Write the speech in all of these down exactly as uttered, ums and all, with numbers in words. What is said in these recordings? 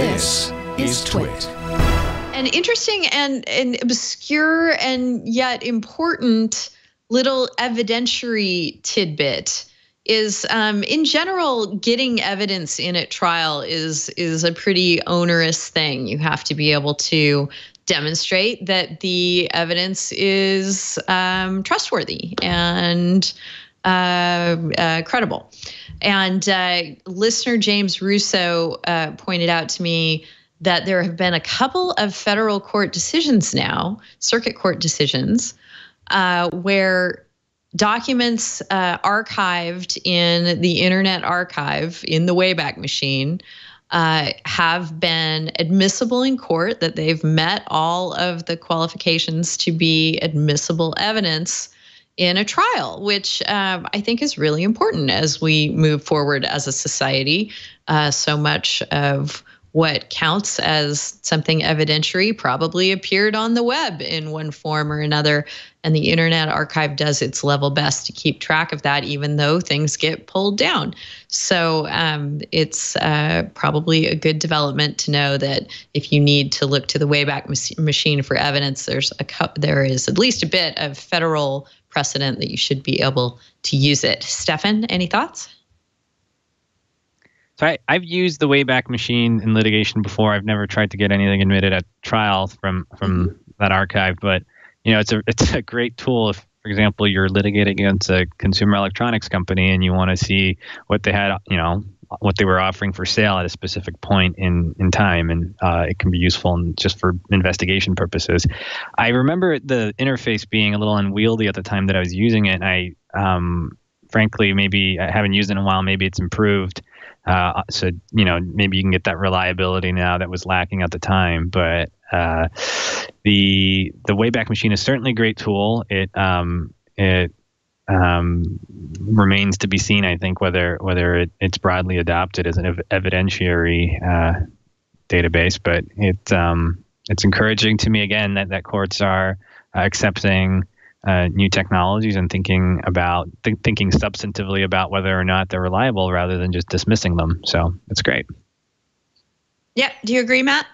This is TWiT. An interesting and, and obscure and yet important little evidentiary tidbit is, um, in general, getting evidence in at trial is, is a pretty onerous thing. You have to be able to demonstrate that the evidence is um, trustworthy and uh, uh, credible. And uh, listener James Russo uh, pointed out to me that there have been a couple of federal court decisions now, circuit court decisions, uh, where documents uh, archived in the Internet Archive, in the Wayback Machine, uh, have been admissible in court, that they've met all of the qualifications to be admissible evidence in a trial, which uh, I think is really important as we move forward as a society. Uh, so much of what counts as something evidentiary probably appeared on the web in one form or another, and the Internet Archive does its level best to keep track of that, even though things get pulled down. So um, it's uh, probably a good development to know that if you need to look to the Wayback Machine for evidence, there's a there is at least a bit of federal precedent that you should be able to use it. Stefan, any thoughts? So I, I've used the Wayback Machine in litigation before. I've never tried to get anything admitted at trial from from that archive, but you know, it's a it's a great tool. If, for example, you're litigating against a consumer electronics company and you want to see what they had, you know, what they were offering for sale at a specific point in in time, and uh, it can be useful in, just for investigation purposes. I remember the interface being a little unwieldy at the time that I was using it. And I um, frankly, maybe I haven't used it in a while. Maybe it's improved. Uh, so, you know, maybe you can get that reliability now that was lacking at the time. But uh, the the Wayback Machine is certainly a great tool. It um, it um, remains to be seen, I think, whether whether it, it's broadly adopted as an ev evidentiary uh, database. But it um, it's encouraging to me again that that courts are uh, accepting Uh, new technologies and thinking about th thinking substantively about whether or not they're reliable rather than just dismissing them. So it's great. Yeah. Do you agree, Matt?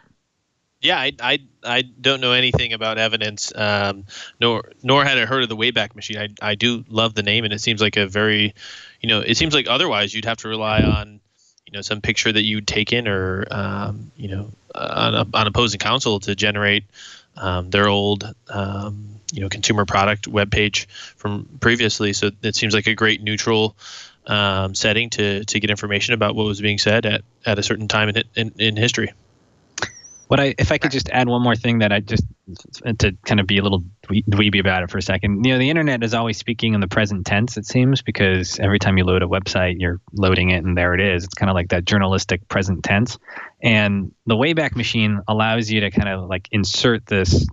Yeah, I, I, I don't know anything about evidence, um, nor nor had I heard of the Wayback Machine. I, I do love the name, and it seems like a very, you know, it seems like otherwise you'd have to rely on, you know, some picture that you'd take in or, um, you know, on, a, on opposing counsel to generate um, their old, um, you know, consumer product web page from previously. So it seems like a great neutral um, setting to to get information about what was being said at at a certain time in in, in history. What I, if I could just add one more thing that I just to kind of be a little dweeby about it for a second. You know, the internet is always speaking in the present tense, it seems, because every time you load a website, you're loading it and there it is. It's kind of like that journalistic present tense. And the Wayback Machine allows you to kind of like insert this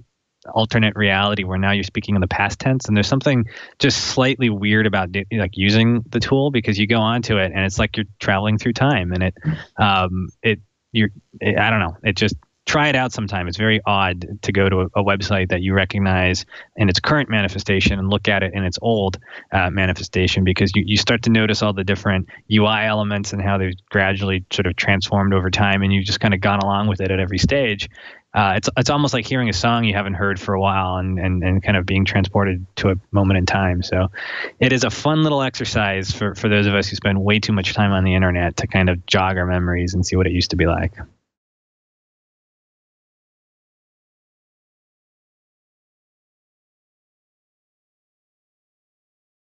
alternate reality where now you're speaking in the past tense, and there's something just slightly weird about like using the tool, because you go onto it and it's like you're traveling through time, and it um it you're it, I don't know, it just try it out sometime. It's very odd to go to a, a website that you recognize in its current manifestation and look at it in its old uh, manifestation, because you, you start to notice all the different U I elements and how they've gradually sort of transformed over time, and you've just kind of gone along with it at every stage. Uh, it's, it's almost like hearing a song you haven't heard for a while and, and, and kind of being transported to a moment in time. So it is a fun little exercise for, for those of us who spend way too much time on the internet to kind of jog our memories and see what it used to be like.